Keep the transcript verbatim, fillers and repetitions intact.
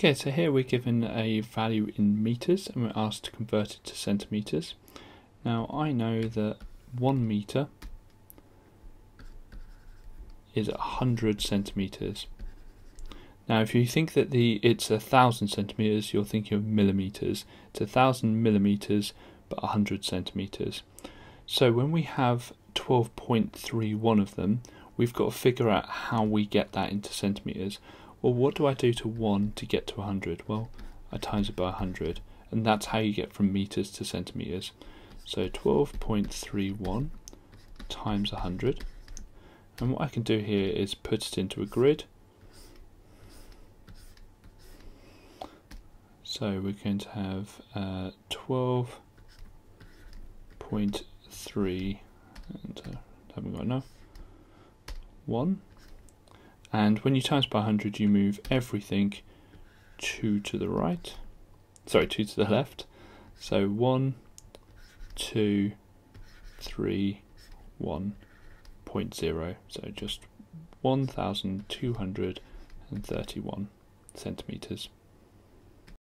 Okay, so here we're given a value in meters and we're asked to convert it to centimetres. Now I know that one metre is a hundred centimetres. Now if you think that the it's a thousand centimetres, you're thinking of millimetres. It's a thousand millimetres but a hundred centimetres. So when we have twelve point three one of them, we've got to figure out how we get that into centimetres. Well, what do I do to one to get to one hundred? Well, I times it by one hundred, and that's how you get from metres to centimetres. So twelve point three one times one hundred, and what I can do here is put it into a grid. So we're going to have uh, twelve point three, and uh, haven't got enough, one. And when you times by one hundred, you move everything two to the right, sorry, two to the left. So one, two, three, one, point zero. So just one thousand two hundred and thirty-one centimeters.